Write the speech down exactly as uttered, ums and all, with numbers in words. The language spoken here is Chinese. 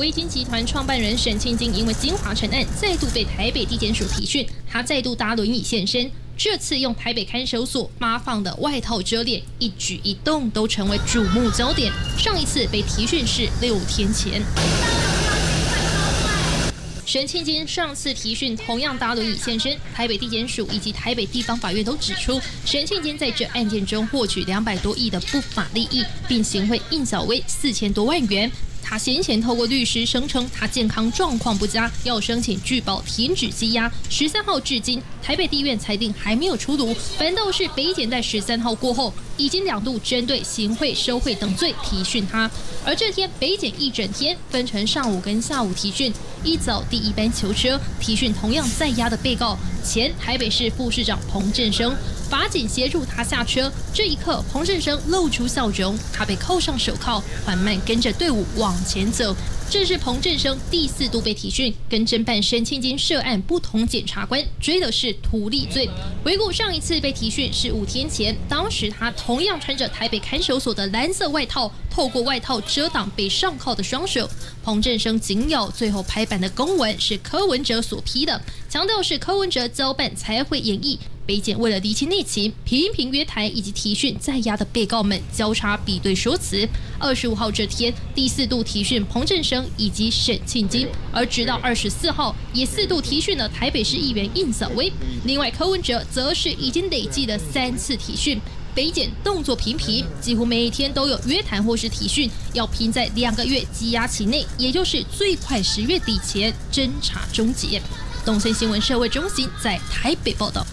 微鲸集团创办人沈庆京因为金华城案再度被台北地检署提讯，他再度搭轮椅现身，这次用台北看守所发放的外套遮脸，一举一动都成为瞩目焦点。上一次被提讯是六天前。 沈庆京上次提讯同样搭轮椅现身，台北地检署以及台北地方法院都指出，沈庆京在这案件中获取两百多亿的不法利益，并行贿应小薇四千多万元。他先前透过律师声称他健康状况不佳，要申请拒保停止羁押。十三号至今，台北地院裁定还没有出炉，反倒是北检在十三号过后，已经两度针对行贿、收贿等罪提讯他。而这天北检一整天分成上午跟下午提讯。 一早第一班囚车提讯同样在押的被告，前台北市副市长彭振声，法警协助他下车。这一刻，彭振声露出笑容，他被扣上手铐，缓慢跟着队伍往前走。这是彭振声第四度被提讯，跟侦办沈庆京涉案不同，检察官追的是图利罪。回顾上一次被提讯是五天前，当时他同样穿着台北看守所的蓝色外套，透过外套遮挡被上铐的双手。彭振声紧咬最后拍板的公文是柯文哲所批的，强调是柯文哲交办才会演绎。 北检为了厘清内情，频频约谈以及提讯在押的被告们交叉比对说辞。二十五号这天第四度提讯彭振声以及沈庆京，而直到二十四号也四度提讯了台北市议员应小薇。另外柯文哲则是已经累计了三次提讯。北检动作频频，几乎每一天都有约谈或是提讯，要拼在两个月羁押期内，也就是最快十月底前侦查终结。东森新闻社会中心在台北报道。